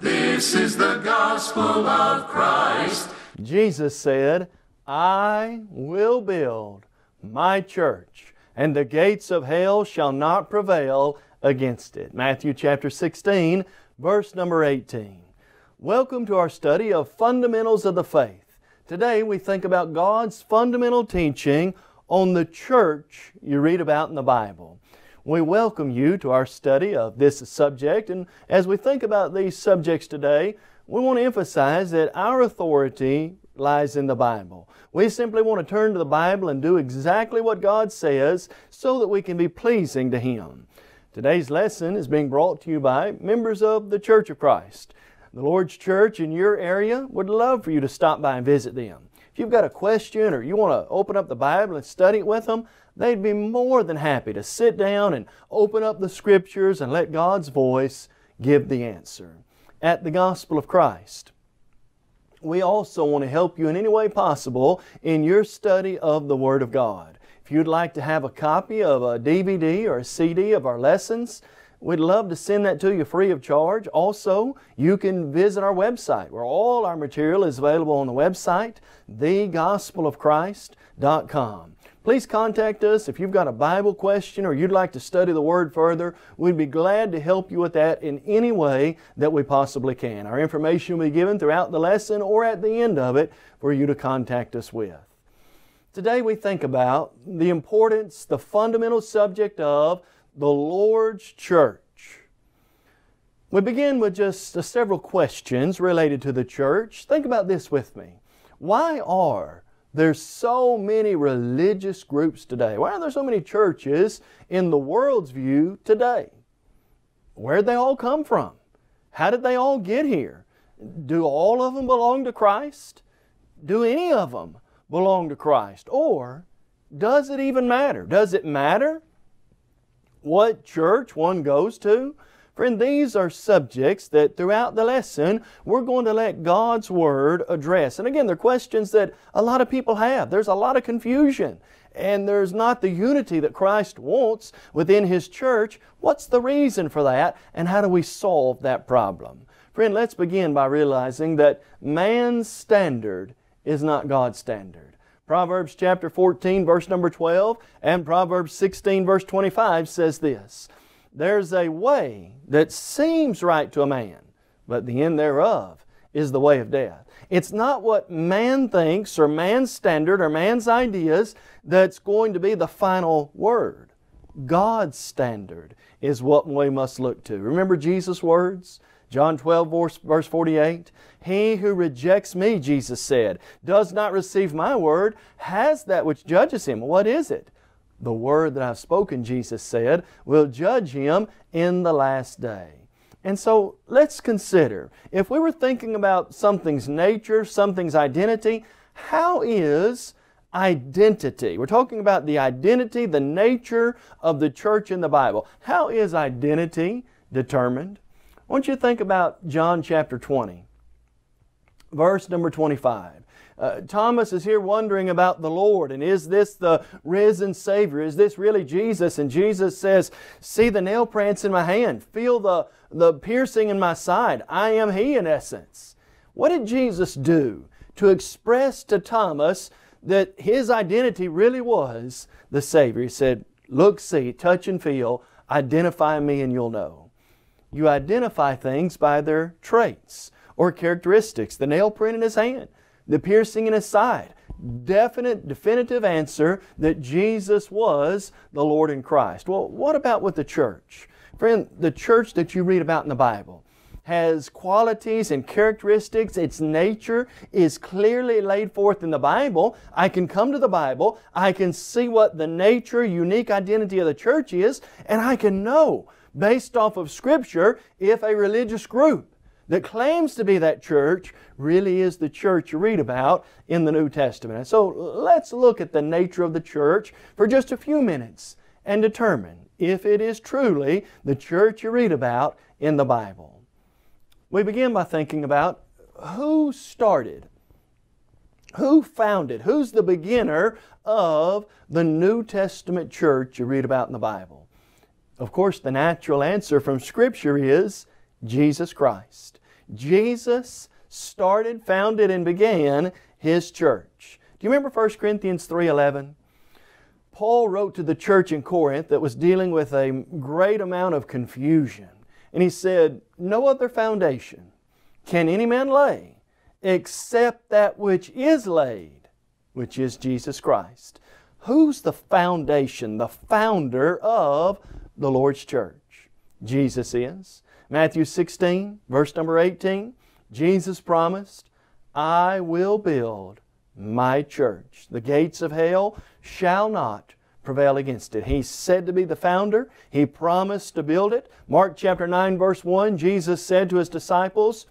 This is the gospel of Christ. Jesus said, I will build my church, and the gates of hell shall not prevail against it. Matthew chapter 16, verse number 18. Welcome to our study of Fundamentals of the Faith. Today we think about God's fundamental teaching on the church you read about in the Bible. We welcome you to our study of this subject, and as we think about these subjects today, we want to emphasize that our authority lies in the Bible. We simply want to turn to the Bible and do exactly what God says so that we can be pleasing to Him. Today's lesson is being brought to you by members of the Church of Christ. The Lord's Church in your area would love for you to stop by and visit them. If you've got a question or you want to open up the Bible and study it with them, they'd be more than happy to sit down and open up the Scriptures and let God's voice give the answer. At the Gospel of Christ, we also want to help you in any way possible in your study of the Word of God. If you'd like to have a copy of a DVD or a CD of our lessons, we'd love to send that to you free of charge. Also, you can visit our website where all our material is available on the website, thegospelofchrist.com. Please contact us if you've got a Bible question or you'd like to study the Word further. We'd be glad to help you with that in any way that we possibly can. Our information will be given throughout the lesson or at the end of it for you to contact us with. Today we think about the importance, the fundamental subject of the Lord's church. We begin with just several questions related to the church. Think about this with me. Why are there so many religious groups today? Why are there so many churches in the world's view today? Where did they all come from? How did they all get here? Do all of them belong to Christ? Do any of them belong to Christ? Or does it even matter? Does it matter what church one goes to? Friend, these are subjects that throughout the lesson we're going to let God's Word address. And again, they're questions that a lot of people have. There's a lot of confusion, and there's not the unity that Christ wants within His church. What's the reason for that, and how do we solve that problem? Friend, let's begin by realizing that man's standard is not God's standard. Proverbs chapter 14, verse number 12, and Proverbs 16, verse 25 says this, there's a way that seems right to a man, but the end thereof is the way of death. It's not what man thinks or man's standard or man's ideas that's going to be the final word. God's standard is what we must look to. Remember Jesus' words? John 12, verse 48, he who rejects me, Jesus said, does not receive my word, has that which judges him. What is it? The word that I've spoken, Jesus said, will judge him in the last day. And so let's consider, if we were thinking about something's nature, something's identity, how is identity? We're talking about the identity, the nature of the church in the Bible. How is identity determined? I want you to think about John chapter 20, verse number 25. Thomas is here wondering about the Lord, and is this the risen Savior? Is this really Jesus? And Jesus says, see the nail prints in my hand, feel the piercing in my side. I am He in essence. What did Jesus do to express to Thomas that his identity really was the Savior? He said, look, see, touch and feel, identify me and you'll know. You identify things by their traits or characteristics. The nail print in his hand, the piercing in his side. Definite, definitive answer that Jesus was the Lord and Christ. Well, what about with the church? Friend, the church that you read about in the Bible has qualities and characteristics. Its nature is clearly laid forth in the Bible. I can come to the Bible, I can see what the nature, unique identity of the church is, and I can know, based off of Scripture, if a religious group that claims to be that church really is the church you read about in the New Testament. And so let's look at the nature of the church for just a few minutes and determine if it is truly the church you read about in the Bible. We begin by thinking about who started, who founded, who's the beginner of the New Testament church you read about in the Bible. Of course, the natural answer from Scripture is Jesus Christ. Jesus started, founded, and began His church. Do you remember 1 Corinthians 3:11? Paul wrote to the church in Corinth that was dealing with a great amount of confusion. And he said, "No other foundation can any man lay except that which is laid, which is Jesus Christ." Who's the foundation, the founder of the Lord's church? Jesus is. Matthew 16, verse number 18, Jesus promised, "I will build my church. The gates of hell shall not prevail against it." He's said to be the founder. He promised to build it. Mark chapter 9, verse 1, Jesus said to His disciples,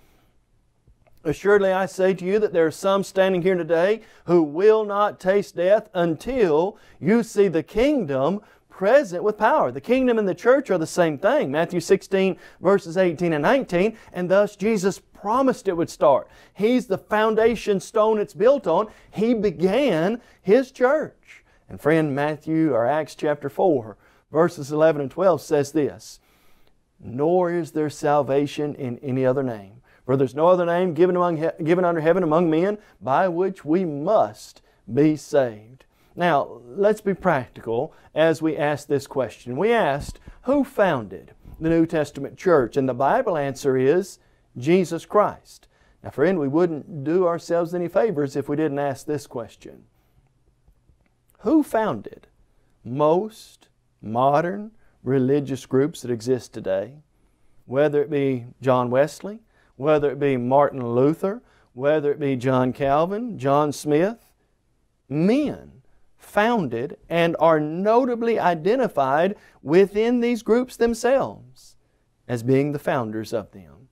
"Assuredly I say to you that there are some standing here today who will not taste death until you see the kingdom present with power." The kingdom and the church are the same thing. Matthew 16, verses 18 and 19, and thus Jesus promised it would start. He's the foundation stone it's built on. He began His church. And friend, Acts chapter 4, verses 11 and 12 says this, "Nor is there salvation in any other name, for there's no other name given under heaven among men by which we must be saved." Now, let's be practical as we ask this question. We asked, who founded the New Testament church? And the Bible answer is Jesus Christ. Now, friend, we wouldn't do ourselves any favors if we didn't ask this question. Who founded most modern religious groups that exist today? Whether it be John Wesley, whether it be Martin Luther, whether it be John Calvin, John Smith, men founded and are notably identified within these groups themselves as being the founders of them.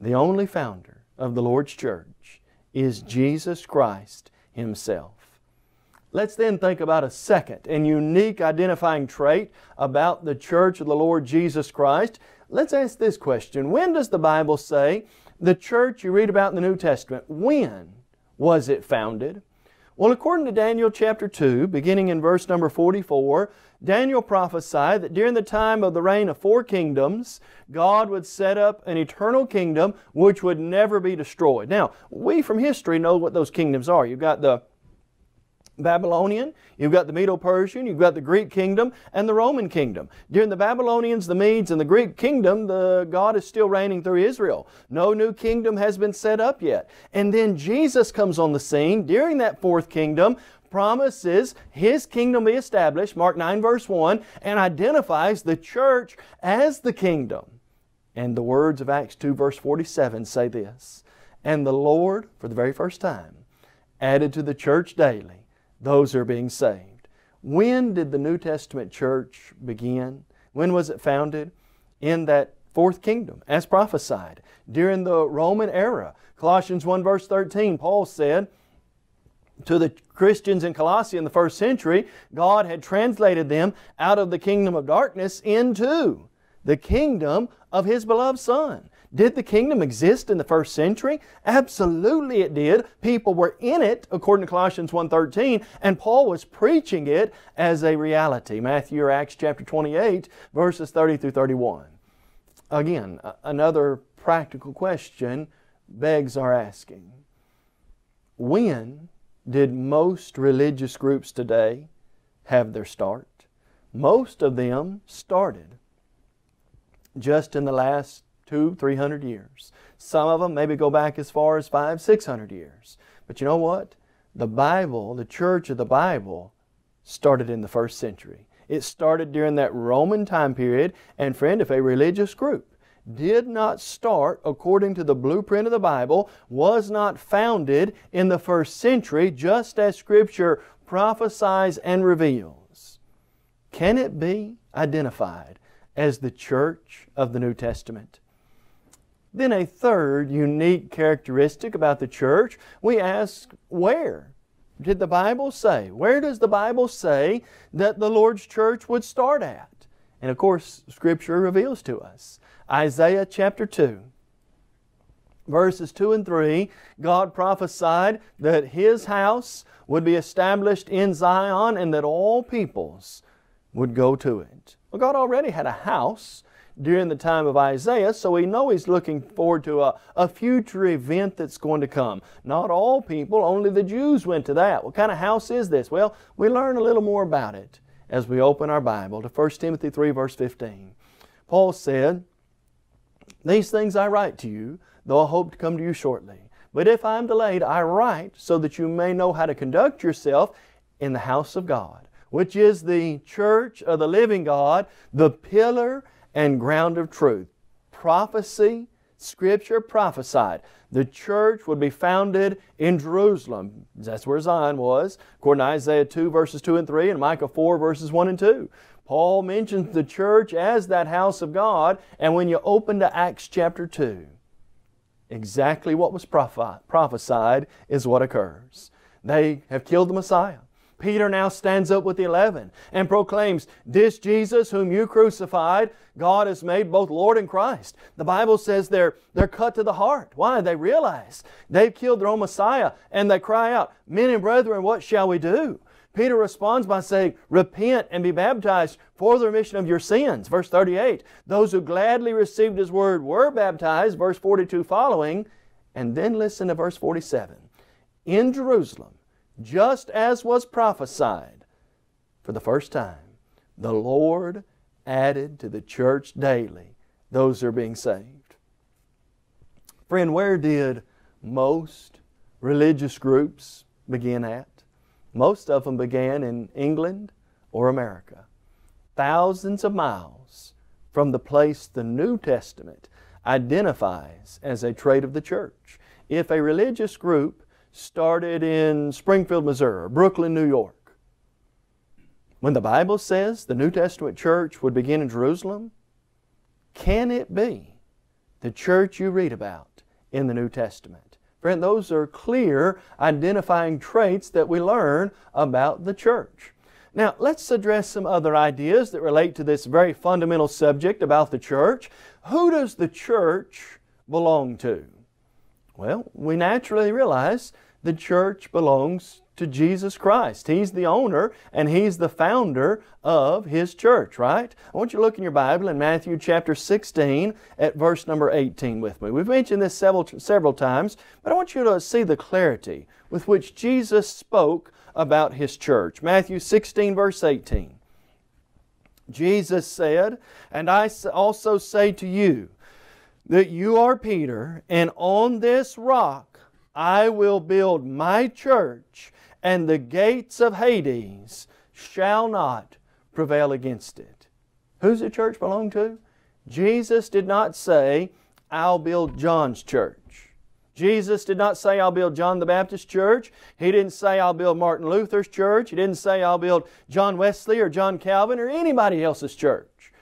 The only founder of the Lord's church is Jesus Christ Himself. Let's then think about a second and unique identifying trait about the church of the Lord Jesus Christ. Let's ask this question. When does the Bible say the church you read about in the New Testament, when was it founded? Well, according to Daniel chapter 2, beginning in verse number 44, Daniel prophesied that during the time of the reign of four kingdoms, God would set up an eternal kingdom which would never be destroyed. Now, we from history know what those kingdoms are. You've got the Babylonian, you've got the Medo-Persian, you've got the Greek kingdom, and the Roman kingdom. During the Babylonians, the Medes, and the Greek kingdom, God is still reigning through Israel. No new kingdom has been set up yet. And then Jesus comes on the scene during that fourth kingdom, promises His kingdom be established, Mark 9 verse 1, and identifies the church as the kingdom. And the words of Acts 2 verse 47 say this, "And the Lord, for the very first time, added to the church daily those who are being saved." When did the New Testament church begin? When was it founded? In that fourth kingdom, as prophesied, during the Roman era. Colossians 1 verse 13, Paul said to the Christians in Colossae in the first century, God had translated them out of the kingdom of darkness into the kingdom of His beloved Son. Did the kingdom exist in the first century? Absolutely it did. People were in it, according to Colossians 1:13, and Paul was preaching it as a reality. Matthew or Acts chapter 28, verses 30 through 31. Again, another practical question begs our asking. When did most religious groups today have their start? Most of them started just in the last 200-300 years. Some of them maybe go back as far as 500-600 years. But you know what? The Bible, the church of the Bible, started in the first century. It started during that Roman time period. And friend, if a religious group did not start according to the blueprint of the Bible, was not founded in the first century, just as Scripture prophesies and reveals, can it be identified as the church of the New Testament? Then a third unique characteristic about the church, we ask where did the Bible say? Where does the Bible say that the Lord's church would start at? And of course, Scripture reveals to us. Isaiah chapter 2, verses 2 and 3, God prophesied that His house would be established in Zion and that all peoples would go to it. Well, God already had a house during the time of Isaiah, so we know He's looking forward to a future event that's going to come. Not all people, only the Jews went to that. What kind of house is this? Well, we learn a little more about it as we open our Bible to 1 Timothy 3, verse 15. Paul said, "These things I write to you, though I hope to come to you shortly. But if I am delayed, I write so that you may know how to conduct yourself in the house of God, which is the church of the living God, the pillar and ground of truth." Prophecy, Scripture prophesied the church would be founded in Jerusalem. That's where Zion was, according to Isaiah 2, verses 2 and 3, and Micah 4, verses 1 and 2. Paul mentions the church as that house of God, and when you open to Acts chapter 2, exactly what was prophesied is what occurs. They have killed the Messiah. Peter now stands up with the 11 and proclaims, "This Jesus whom you crucified, God has made both Lord and Christ." The Bible says they're cut to the heart. Why? They realize they've killed their own Messiah, and they cry out, "Men and brethren, what shall we do?" Peter responds by saying, "Repent and be baptized for the remission of your sins." Verse 38, "Those who gladly received His word were baptized." Verse 42 following, and then listen to verse 47. "In Jerusalem, just as was prophesied, for the first time, the Lord added to the church daily those who are being saved." Friend, where did most religious groups begin at? Most of them began in England or America, thousands of miles from the place the New Testament identifies as a trait of the church. If a religious group started in Springfield, Missouri, or Brooklyn, New York, when the Bible says the New Testament church would begin in Jerusalem, can it be the church you read about in the New Testament? Friend, those are clear identifying traits that we learn about the church. Now, let's address some other ideas that relate to this very fundamental subject about the church. Who does the church belong to? Well, we naturally realize the church belongs to Jesus Christ. He's the owner and He's the founder of His church, right? I want you to look in your Bible in Matthew chapter 16 at verse number 18 with me. We've mentioned this several times, but I want you to see the clarity with which Jesus spoke about His church. Matthew 16 verse 18. Jesus said, "And I also say to you that you are Peter, and on this rock I will build My church, and the gates of Hades shall not prevail against it." Who's the church belong to? Jesus did not say, "I'll build John's church." Jesus did not say, "I'll build John the Baptist's church." He didn't say, "I'll build Martin Luther's church." He didn't say, "I'll build John Wesley or John Calvin or anybody else's church."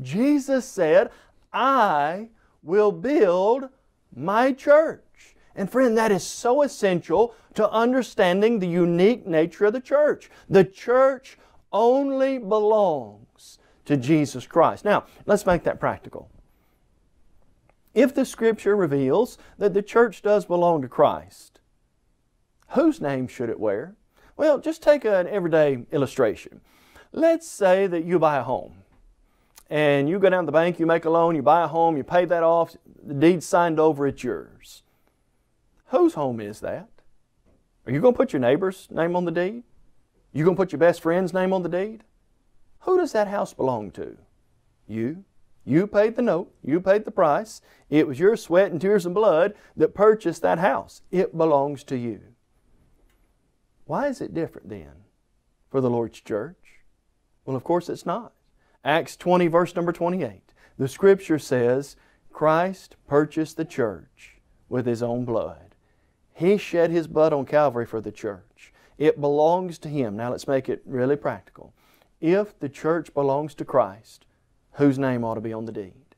Jesus said, "I will build My church." And friend, that is so essential to understanding the unique nature of the church. The church only belongs to Jesus Christ. Now, let's make that practical. If the Scripture reveals that the church does belong to Christ, whose name should it wear? Well, just take an everyday illustration. Let's say that you buy a home, and you go down to the bank, you make a loan, you buy a home, you pay that off, the deed's signed over, it's yours. Whose home is that? Are you going to put your neighbor's name on the deed? You going to put your best friend's name on the deed? Who does that house belong to? You. You paid the note. You paid the price. It was your sweat and tears and blood that purchased that house. It belongs to you. Why is it different then for the Lord's church? Well, of course it's not. Acts 20 verse number 28. The Scripture says, "Christ purchased the church with His own blood." He shed His blood on Calvary for the church. It belongs to Him. Now let's make it really practical. If the church belongs to Christ, whose name ought to be on the deed?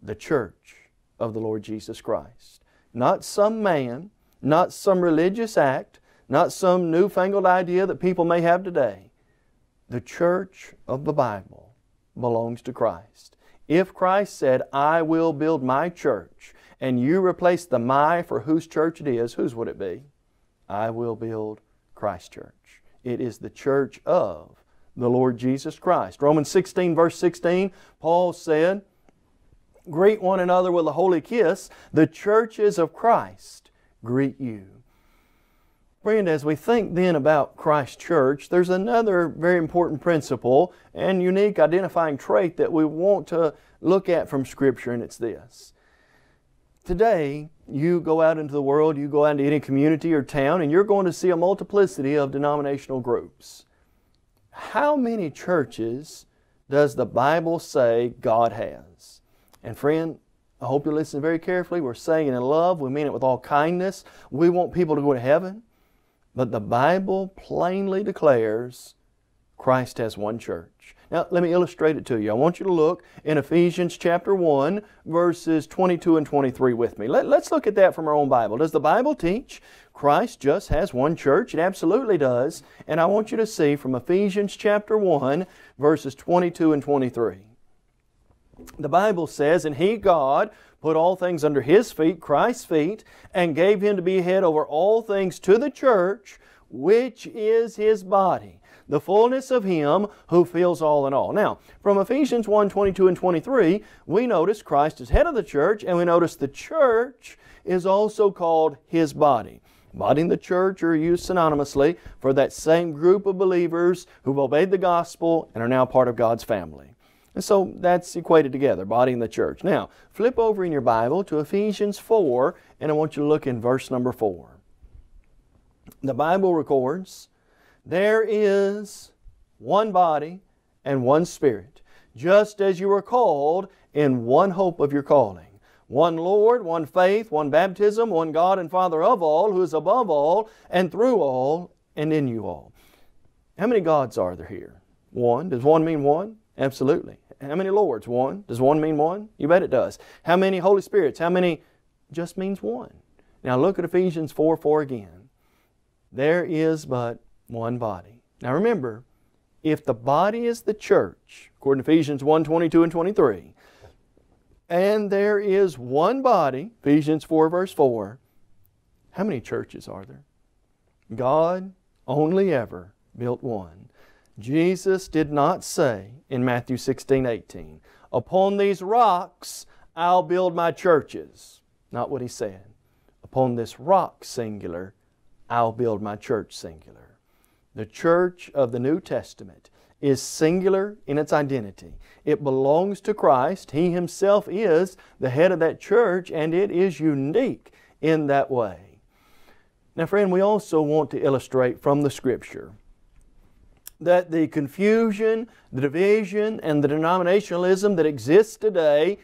The church of the Lord Jesus Christ. Not some man, not some religious act, not some newfangled idea that people may have today. The church of the Bible belongs to Christ. If Christ said, I will build my church, and you replace the my for whose church it is, whose would it be? I will build Christ's church. It is the church of the Lord Jesus Christ. Romans 16 verse 16, Paul said, greet one another with a holy kiss. The churches of Christ greet you. Friend, as we think then about Christ's church, there's another very important principle and unique identifying trait that we want to look at from Scripture, and it's this. Today, you go out into the world, you go out into any community or town, and you're going to see a multiplicity of denominational groups. How many churches does the Bible say God has? And friend, I hope you listen very carefully. We're saying it in love. We mean it with all kindness. We want people to go to heaven. But the Bible plainly declares Christ has one church. Now, let me illustrate it to you. I want you to look in Ephesians chapter 1, verses 22 and 23 with me. Let's look at that from our own Bible. Does the Bible teach Christ just has one church? It absolutely does. And I want you to see from Ephesians chapter 1, verses 22 and 23. The Bible says, and He, God, put all things under His feet, Christ's feet, and gave Him to be head over all things to the church, which is His body, the fullness of Him who fills all in all. Now, from Ephesians 1, 22 and 23, we notice Christ is head of the church, and we notice the church is also called His body. Body and the church are used synonymously for that same group of believers who've obeyed the gospel and are now part of God's family. And so that's equated together, body and the church. Now, flip over in your Bible to Ephesians 4, and I want you to look in verse number 4. The Bible records, there is one body and one Spirit, just as you were called in one hope of your calling. One Lord, one faith, one baptism, one God and Father of all, who is above all, and through all, and in you all. How many gods are there here? One. Does one mean one? Absolutely. How many Lords? One. Does one mean one? You bet it does. How many Holy Spirits? How many? Just means one. Now look at Ephesians 4:4 again. There is but one body. Now remember, if the body is the church, according to Ephesians 1:22 and 23, and there is one body, Ephesians 4 verse 4, how many churches are there? God only ever built one. Jesus did not say in Matthew 16:18, upon these rocks I'll build my churches. Not what He said. Upon this rock, singular, I'll build my church, singular. The church of the New Testament is singular in its identity. It belongs to Christ. He Himself is the head of that church, and it is unique in that way. Now friend, we also want to illustrate from the Scripture that the confusion, the division, and the denominationalism that exists today,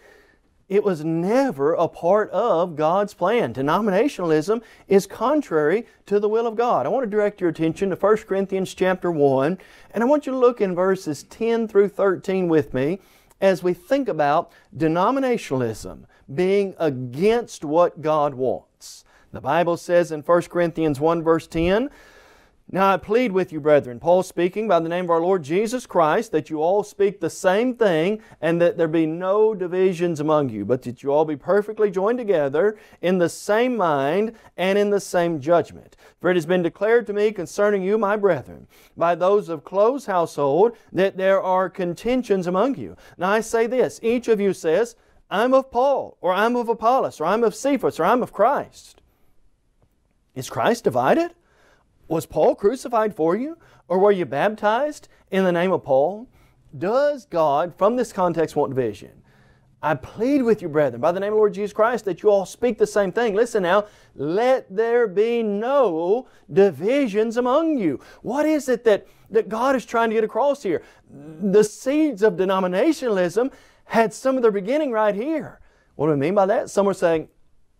it was never a part of God's plan. Denominationalism is contrary to the will of God. I want to direct your attention to 1 Corinthians chapter 1, and I want you to look in verses 10 through 13 with me as we think about denominationalism being against what God wants. The Bible says in 1 Corinthians 1 verse 10, now I plead with you, brethren, Paul speaking, by the name of our Lord Jesus Christ, that you all speak the same thing, and that there be no divisions among you, but that you all be perfectly joined together in the same mind and in the same judgment. For it has been declared to me concerning you, my brethren, by those of close household, that there are contentions among you. Now I say this, each of you says, I'm of Paul, or I'm of Apollos, or I'm of Cephas, or I'm of Christ. Is Christ divided? Was Paul crucified for you? Or were you baptized in the name of Paul? Does God, from this context, want division? I plead with you, brethren, by the name of the Lord Jesus Christ, that you all speak the same thing. Listen now, let there be no divisions among you. What is it that God is trying to get across here? The seeds of denominationalism had some of their beginning right here. What do I mean by that? Some are saying,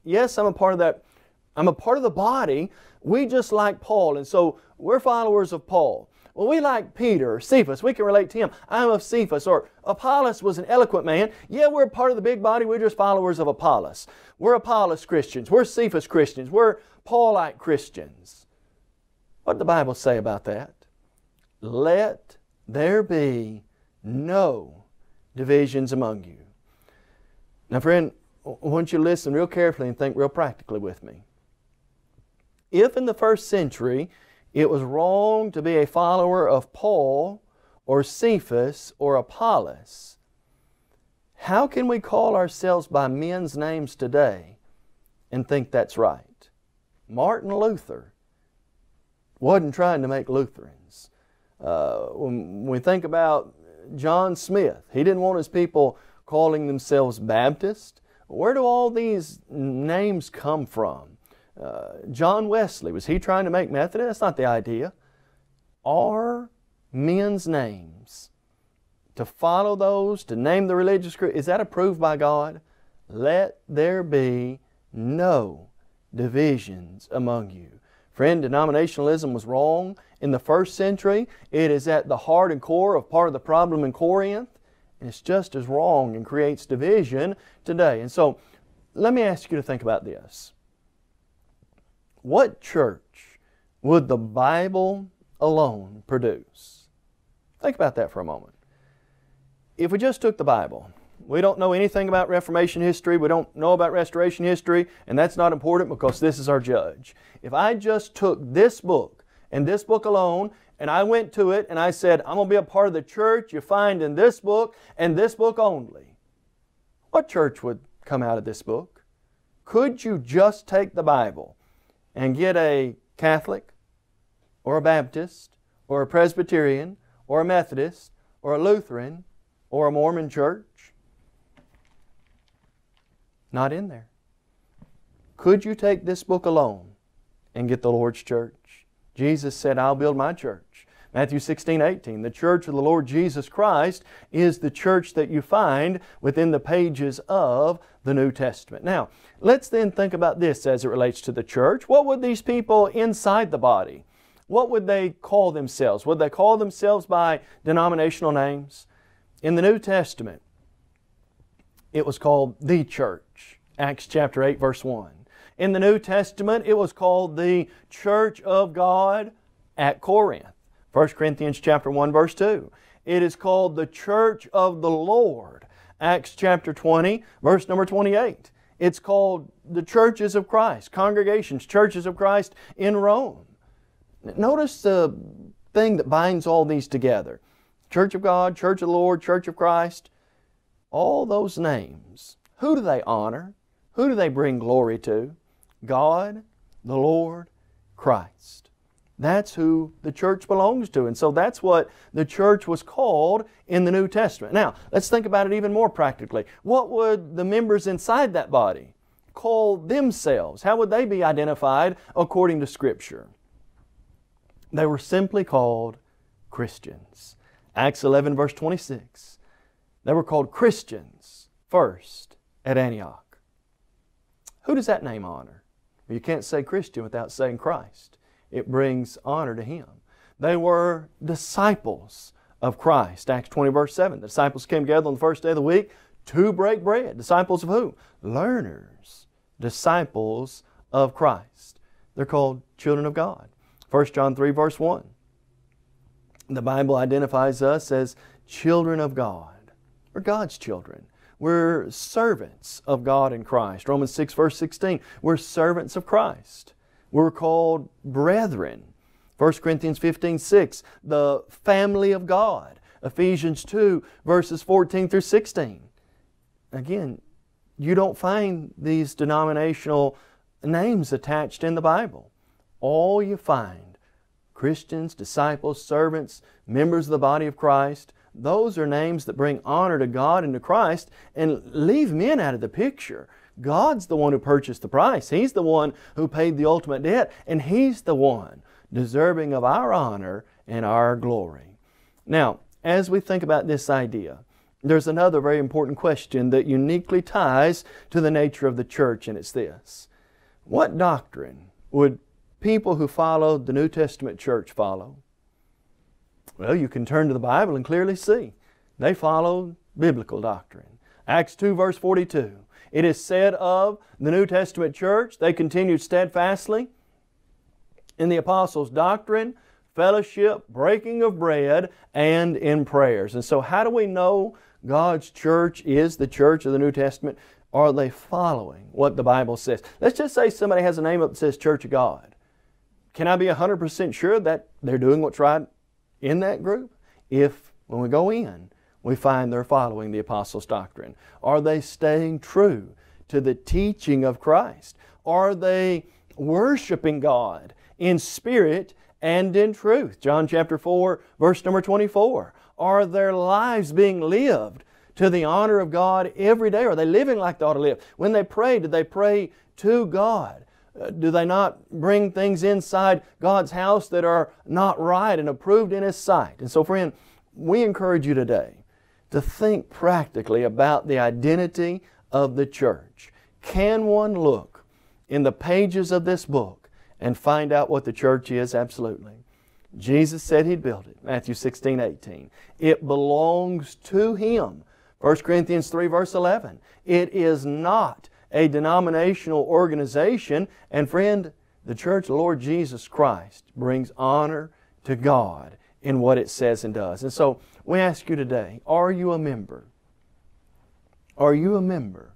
yes, I'm a part of the body. We just like Paul, and so we're followers of Paul. Well, we like Peter or Cephas. We can relate to him. I'm of Cephas. Or Apollos was an eloquent man. Yeah, we're part of the big body. We're just followers of Apollos. We're Apollos Christians. We're Cephas Christians. We're Paulite Christians. What did the Bible say about that? Let there be no divisions among you. Now, friend, I want you to listen real carefully and think real practically with me. If in the first century it was wrong to be a follower of Paul or Cephas or Apollos, how can we call ourselves by men's names today and think that's right? Martin Luther wasn't trying to make Lutherans. When we think about John Smith, he didn't want his people calling themselves Baptist. Where do all these names come from? John Wesley, was he trying to make Methodist? That's not the idea. Are men's names, to follow those, to name the religious group, is that approved by God? Let there be no divisions among you. Friend, denominationalism was wrong in the first century. It is at the heart and core of part of the problem in Corinth. And it's just as wrong and creates division today. And so, let me ask you to think about this. What church would the Bible alone produce? Think about that for a moment. If we just took the Bible, we don't know anything about Reformation history, we don't know about Restoration history, and that's not important because this is our judge. If I just took this book and this book alone, and I went to it and I said, I'm going to be a part of the church you find in this book and this book only, what church would come out of this book? Could you just take the Bible and get a Catholic or a Baptist or a Presbyterian or a Methodist or a Lutheran or a Mormon church? Not in there. Could you take this book alone and get the Lord's church? Jesus said, I'll build my church. Matthew 16:18, the church of the Lord Jesus Christ is the church that you find within the pages of the New Testament. Now, let's then think about this as it relates to the church. What would these people inside the body, what would they call themselves? Would they call themselves by denominational names? In the New Testament, it was called the church, Acts chapter 8, verse 1. In the New Testament, it was called the church of God at Corinth, 1 Corinthians chapter 1, verse 2. It is called the church of the Lord, Acts chapter 20, verse number 28. It's called the churches of Christ, congregations, churches of Christ in Rome. Notice the thing that binds all these together. Church of God, Church of the Lord, Church of Christ, all those names. Who do they honor? Who do they bring glory to? God, the Lord, Christ. That's who the church belongs to. And so that's what the church was called in the New Testament. Now, let's think about it even more practically. What would the members inside that body call themselves? How would they be identified according to Scripture? They were simply called Christians. Acts 11, verse 26. They were called Christians first at Antioch. Who does that name honor? You can't say Christian without saying Christ. It brings honor to Him. They were disciples of Christ. Acts 20, verse 7. The disciples came together on the first day of the week to break bread. Disciples of who? Learners. Disciples of Christ. They're called children of God. 1 John 3, verse 1. The Bible identifies us as children of God. We're God's children. We're servants of God in Christ. Romans 6, verse 16. We're servants of Christ. We're called brethren. 1 Corinthians 15, 6, the family of God. Ephesians 2, verses 14 through 16. Again, you don't find these denominational names attached in the Bible. All you find, Christians, disciples, servants, members of the body of Christ, those are names that bring honor to God and to Christ and leave men out of the picture. God's the one who purchased the price. He's the one who paid the ultimate debt, and He's the one deserving of our honor and our glory. Now, as we think about this idea, there's another very important question that uniquely ties to the nature of the church, and it's this. What doctrine would people who followed the New Testament church follow? Well, you can turn to the Bible and clearly see they followed biblical doctrine. Acts 2 verse 42, it is said of the New Testament church, they continued steadfastly in the apostles' doctrine, fellowship, breaking of bread, and in prayers. And so how do we know God's church is the church of the New Testament? Are they following what the Bible says? Let's just say somebody has a name up that says Church of God. Can I be 100% sure that they're doing what's right in that group? If, when we go in, we find they're following the apostles' doctrine. Are they staying true to the teaching of Christ? Are they worshiping God in spirit and in truth? John chapter 4, verse number 24. Are their lives being lived to the honor of God every day? Are they living like they ought to live? When they pray, do they pray to God? Do they not bring things inside God's house that are not right and approved in His sight? And so, friend, we encourage you today to think practically about the identity of the church. Can one look in the pages of this book and find out what the church is? Absolutely. Jesus said He'd build it, Matthew 16, 18. It belongs to Him, 1 Corinthians 3, verse 11. It is not a denominational organization. And friend, the church of the Lord Jesus Christ brings honor to God in what it says and does. And so we ask you today, are you a member? Are you a member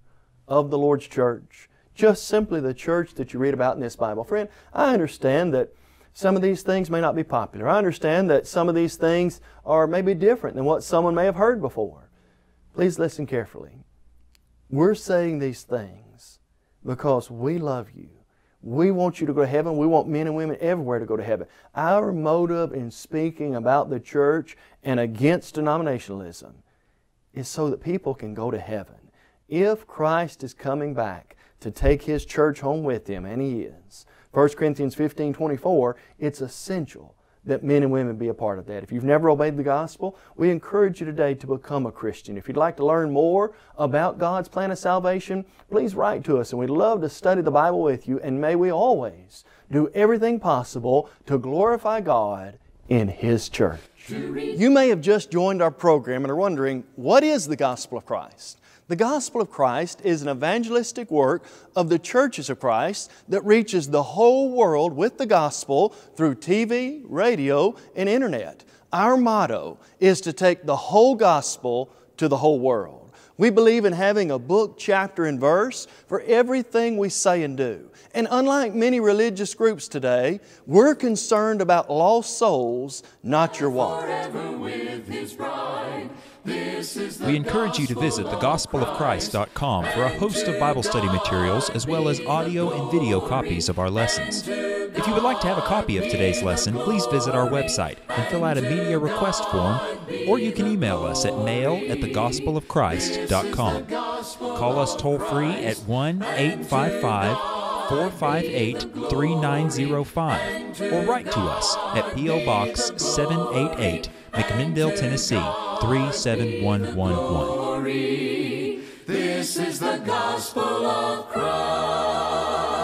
of the Lord's church? Just simply the church that you read about in this Bible. Friend, I understand that some of these things may not be popular. I understand that some of these things are maybe different than what someone may have heard before. Please listen carefully. We're saying these things because we love you. We want you to go to heaven. We want men and women everywhere to go to heaven. Our motive in speaking about the church and against denominationalism is so that people can go to heaven. If Christ is coming back to take His church home with Him, and He is, 1 Corinthians 15, 24, it's essential that men and women be a part of that. If you've never obeyed the gospel, we encourage you today to become a Christian. If you'd like to learn more about God's plan of salvation, please write to us, and we'd love to study the Bible with you, and may we always do everything possible to glorify God in His church. You may have just joined our program and are wondering, what is the gospel of Christ? The gospel of Christ is an evangelistic work of the churches of Christ that reaches the whole world with the gospel through TV, radio, and internet. Our motto is to take the whole gospel to the whole world. We believe in having a book, chapter, and verse for everything we say and do. And unlike many religious groups today, we're concerned about lost souls, not your wallet. We encourage you to visit thegospelofchrist.com for a host of Bible study materials as well as audio and video copies of our lessons. If you would like to have a copy of today's lesson, please visit our website and fill out a media request form, or you can email us at mail@thegospelofchrist.com. Call us toll-free at 1-855-458-3905 or write to us at P.O. Box 788, McMinnville, Tennessee 37111. This is the gospel of Christ.